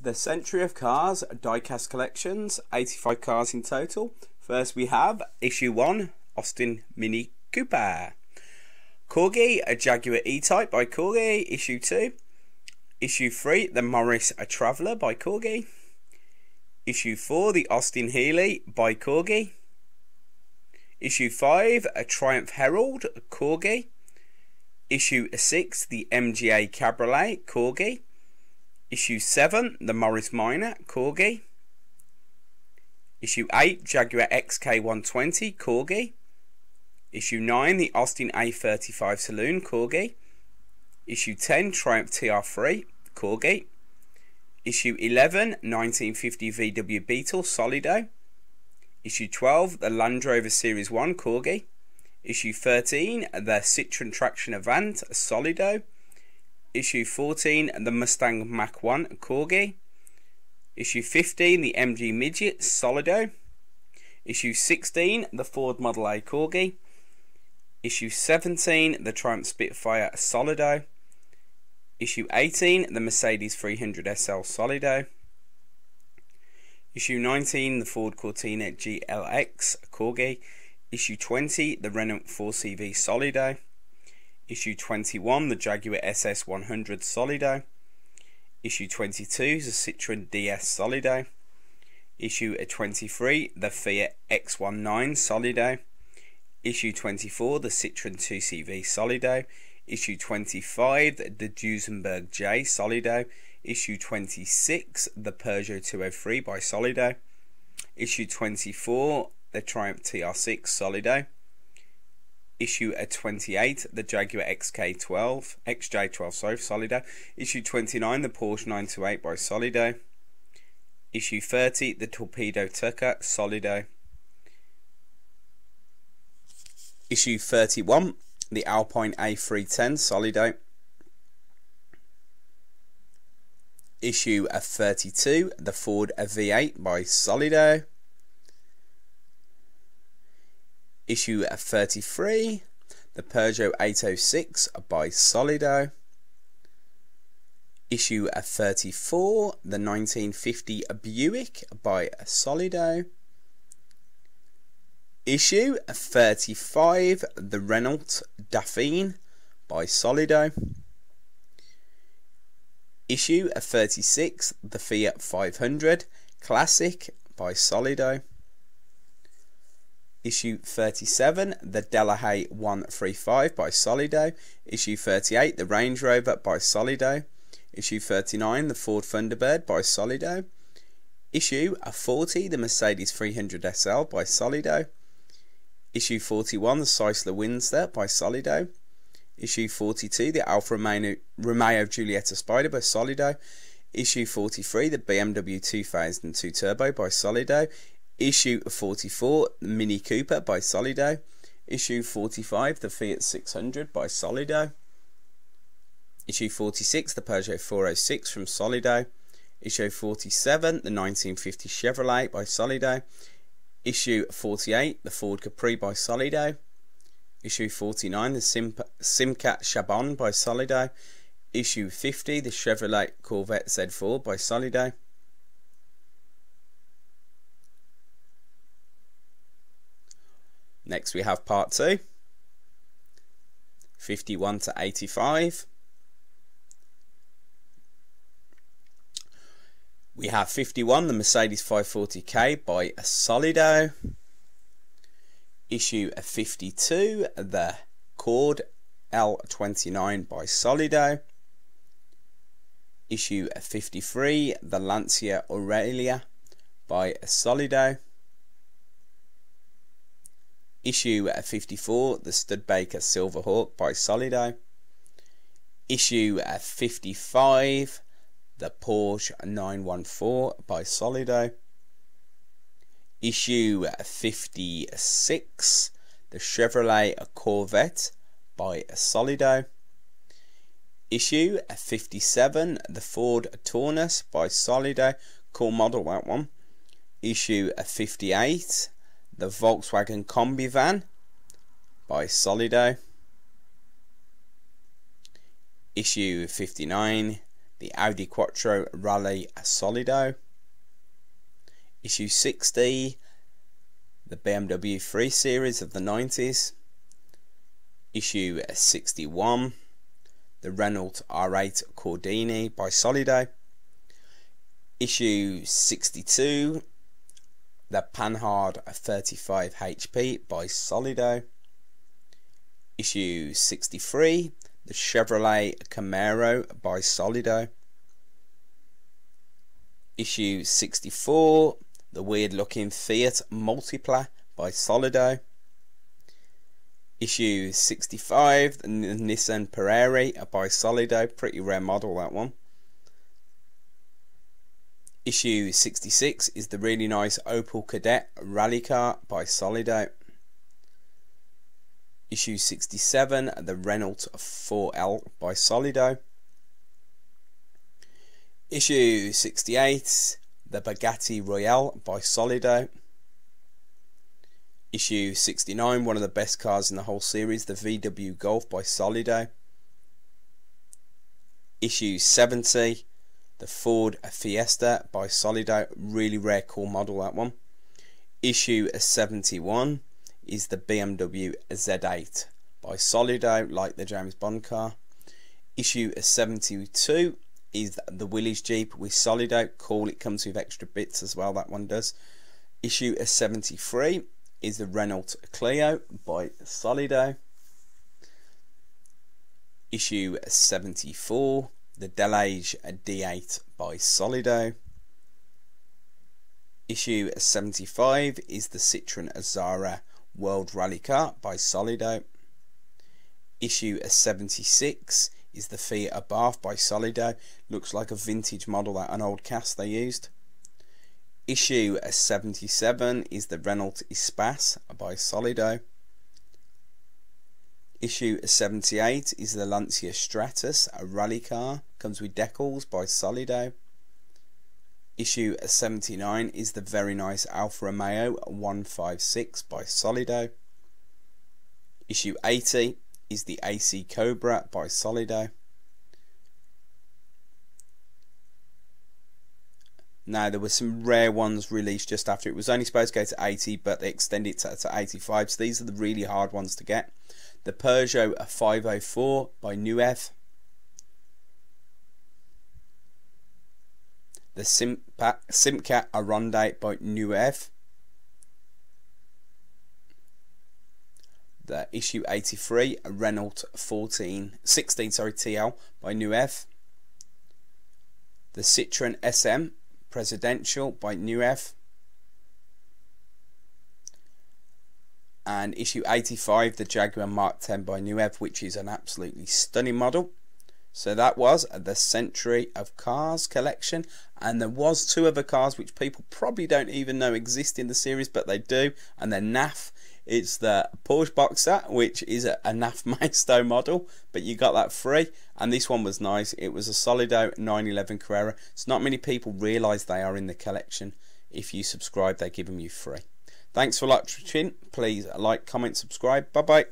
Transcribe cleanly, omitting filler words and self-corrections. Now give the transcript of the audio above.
The Century of Cars Diecast Collections, 85 cars in total. First we have Issue 1, Austin Mini Cooper. Corgi, a Jaguar E-Type by Corgi, Issue 2. Issue 3, the Morris a Traveller by Corgi. Issue 4, the Austin Healey by Corgi. Issue 5, a Triumph Herald, Corgi. Issue 6, the MGA Cabriolet, Corgi. Issue 7, the Morris Minor, Corgi. Issue 8, Jaguar XK120, Corgi. Issue 9, the Austin A35 Saloon, Corgi. Issue 10, Triumph TR3, Corgi. Issue 11, 1950 VW Beetle, Solido. Issue 12, the Land Rover Series 1, Corgi. Issue 13, the Citroen Traction Avant, Solido. Issue 14, the Mustang Mach 1, Corgi. Issue 15, the MG Midget, Solido. Issue 16, the Ford Model A, Corgi. Issue 17, the Triumph Spitfire, Solido. Issue 18, the Mercedes 300 SL, Solido. Issue 19, the Ford Cortina GLX, Corgi. Issue 20, the Renault 4CV, Solido. Issue 21, the Jaguar SS100, Solido. Issue 22, the Citroen DS, Solido. Issue 23, the Fiat X19, Solido. Issue 24, the Citroen 2CV, Solido. Issue 25, the Duesenberg J, Solido. Issue 26, the Peugeot 203 by Solido. Issue 24, the Triumph TR6, Solido. Issue 28, the Jaguar XJ12, Solido. Issue 29, the Porsche 928 by Solido. Issue 30, the Torpedo Tucker, Solido. Issue 31, the Alpine A310, Solido. Issue 32, the Ford V8 by Solido. Issue 33, the Peugeot 806 by Solido. Issue 34, the 1950 Buick by Solido. Issue 35, the Renault Dauphine by Solido. Issue 36, the Fiat 500 Classic by Solido. Issue 37, the Delahaye 135 by Solido. Issue 38, the Range Rover by Solido. Issue 39, the Ford Thunderbird by Solido. Issue 40, the Mercedes 300 SL by Solido. Issue 41, the Chrysler Windsor by Solido. Issue 42, the Alfa Romeo Giulietta Spider by Solido. Issue 43, the BMW 2002 Turbo by Solido. Issue 44, the Mini Cooper by Solido. Issue 45, the Fiat 600 by Solido. Issue 46, the Peugeot 406 from Solido. Issue 47, the 1950 Chevrolet by Solido. Issue 48, the Ford Capri by Solido. Issue 49, the Simcat Shaban by Solido. Issue 50, the Chevrolet Corvette Z4 by Solido. Next we have part 2, 51 to 85. We have 51, the Mercedes 540K by Solido. Issue 52, the Cord L29 by Solido. Issue 53, the Lancia Aurelia by Solido. Issue 54, the Studebaker Silverhawk by Solido. Issue 55, the Porsche 914 by Solido. Issue 56, the Chevrolet Corvette by Solido. Issue 57, the Ford Taunus by Solido. Cool model, that one. Issue 58, the Volkswagen Combi Van by Solido. Issue 59, the Audi Quattro Rally Solido, issue 60, the BMW 3 Series of the 90s, issue 61, the Renault R8 Corgini by Solido, issue 62, the Panhard 35 HP by Solido, issue 63, the Chevrolet Camaro by Solido, issue 64, the weird looking Fiat Multipla by Solido, issue 65, the Nissan Pereri by Solido, pretty rare model that one. Issue 66 is the really nice Opel Kadett Rally Car by Solido. Issue 67, the Renault 4L by Solido. Issue 68, the Bugatti Royale by Solido. Issue 69, one of the best cars in the whole series, the VW Golf by Solido. Issue 70, the Ford Fiesta by Solido, really rare cool model that one. Issue 71 is the BMW Z8 by Solido, like the James Bond car. Issue 72 is the Willys Jeep with Solido, cool, it comes with extra bits as well, that one does. Issue 73 is the Renault Clio by Solido. Issue 74, the Delage D8 by Solido. Issue 75 is the Citroen Azara World Rally Car by Solido. Issue 76 is the Fiat Abarth by Solido. Looks like a vintage model, that an old cast they used. Issue 77 is the Renault Espace by Solido. Issue 78 is the Lancia Stratus, a rally car, comes with decals by Solido. Issue 79 is the very nice Alfa Romeo 156 by Solido. Issue 80 is the AC Cobra by Solido. Now there were some rare ones released just after. It was only supposed to go to 80, but they extended it to 85, so these are the really hard ones to get. The Peugeot 504 by Norev, the Simca Aronde by Norev, the issue 83 Renault 16 TL by Norev, the Citroen SM Presidential by Norev, and issue 85, the Jaguar Mark 10 by Norev, which is an absolutely stunning model. So that was the Century of Cars collection, and there was two other cars which people probably don't even know exist in the series, but they do, and they're naff. It's the Porsche Boxer, which is a naff Maisto model, but you got that free, and this one was nice. It was a Solido 911 Carrera. It's not many people realise they are in the collection. If you subscribe, they give them you free. Thanks for watching. Please like, comment, subscribe. Bye bye.